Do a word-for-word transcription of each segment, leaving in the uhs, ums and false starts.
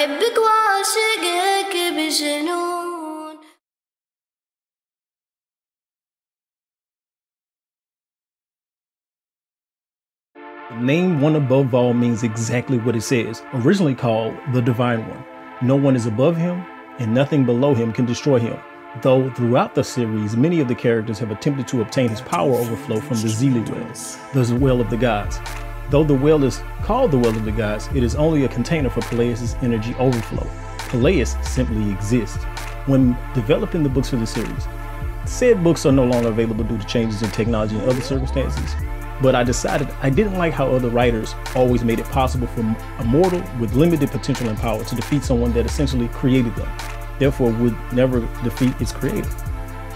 أحبك وأعشقك بجنون. The name One Above All means exactly what it says, originally called the Divine One. No one is above him, and nothing below him can destroy him. Though throughout the series, many of the characters have attempted to obtain his power overflow from the Zeli well, the well of the gods. Though the well is called the well of the gods, it is only a container for Peleus' energy overflow. Peleus simply exists. When developing the books for the series, said books are no longer available due to changes in technology and other circumstances, but I decided I didn't like how other writers always made it possible for a mortal with limited potential and power to defeat someone that essentially created them. Therefore would never defeat its creator.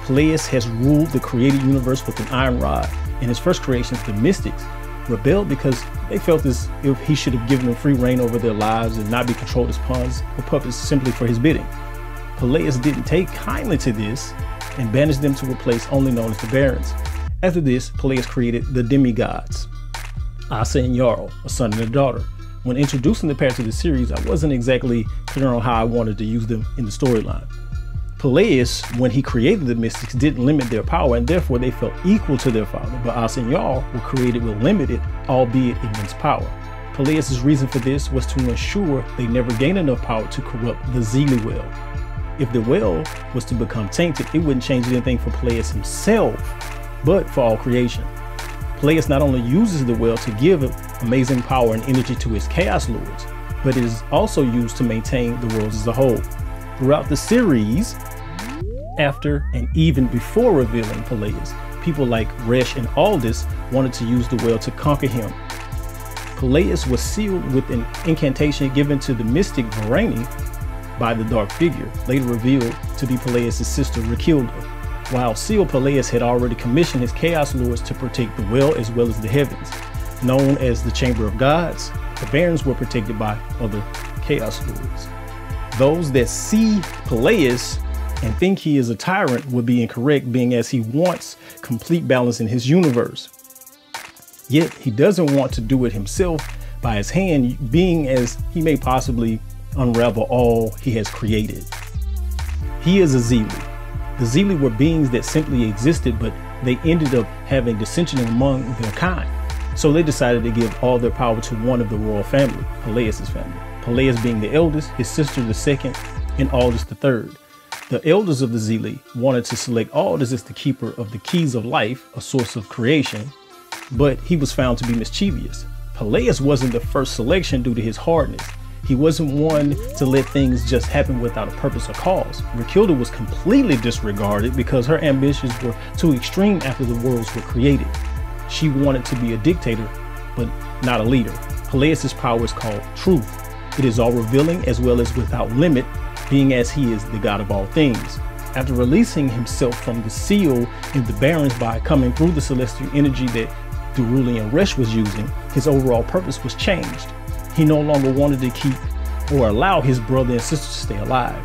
Peleus has ruled the created universe with an iron rod, and his first creations, the Mystics, rebelled because they felt as if he should have given them free reign over their lives and not be controlled as pawns or puppets simply for his bidding. Peleus didn't take kindly to this and banished them to a place only known as the Barrens. After this, Peleus created the demigods, Asa and Jarl, a son and a daughter. When introducing the pair to the series, I wasn't exactly clear on how I wanted to use them in the storyline. Peleus, when he created the Mystics, didn't limit their power, and therefore they felt equal to their father, but Asa and Jarl were created with limited, albeit immense power. Peleus' reason for this was to ensure they never gained enough power to corrupt the Zeli well. If the well was to become tainted, it wouldn't change anything for Peleus himself, but for all creation. Peleus not only uses the well to give amazing power and energy to his Chaos Lords, but it is also used to maintain the world as a whole. Throughout the series, after and even before revealing Peleus, people like Resh and Aldus wanted to use the well to conquer him. Peleus was sealed with an incantation given to the mystic Varani by the Dark Figure, later revealed to be Peleus' sister Rakilda. While sealed, Peleus had already commissioned his Chaos Lords to protect the well as well as the heavens. Known as the Chamber of Gods, the Barrens were protected by other Chaos Lords. Those that see Peleus and think he is a tyrant would be incorrect, being as he wants complete balance in his universe. Yet he doesn't want to do it himself by his hand, being as he may possibly unravel all he has created. He is a Zeli. The Zeli were beings that simply existed, but they ended up having dissension among their kind. So they decided to give all their power to one of the royal family, Peleus' family. Peleus being the eldest, his sister the second, and Aldus the third. The elders of the Zeli wanted to select Aldus as the keeper of the keys of life, a source of creation, but he was found to be mischievous. Peleus wasn't the first selection due to his hardness. He wasn't one to let things just happen without a purpose or cause. Rakilda was completely disregarded because her ambitions were too extreme after the worlds were created. She wanted to be a dictator, but not a leader. Peleus' power is called truth. It is all revealing as well as without limit, being as he is the god of all things. After releasing himself from the seal in the Barrens by coming through the celestial energy that Derulian Resh was using, his overall purpose was changed. He no longer wanted to keep or allow his brother and sister to stay alive.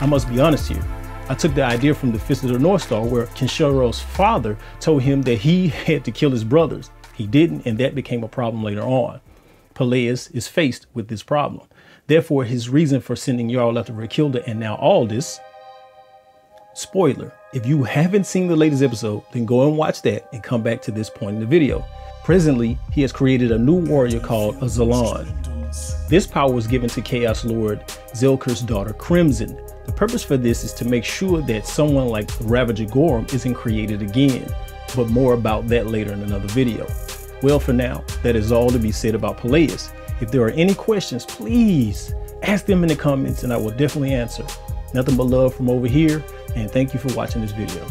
I must be honest here. I took the idea from the Fist of the North Star, where Kinshiro's father told him that he had to kill his brothers. He didn't, and that became a problem later on. Peleus is faced with this problem. Therefore, his reason for sending Jarl after Rakilda and now Aldus. Spoiler, if you haven't seen the latest episode, then go and watch that and come back to this point in the video. Presently, he has created a new warrior called Azalan. This power was given to Chaos Lord Zelkir's daughter Crimson. The purpose for this is to make sure that someone like the Ravager Gorum isn't created again, but more about that later in another video. Well, for now, that is all to be said about Peleus. If there are any questions, please ask them in the comments and I will definitely answer. Nothing but love from over here, and thank you for watching this video.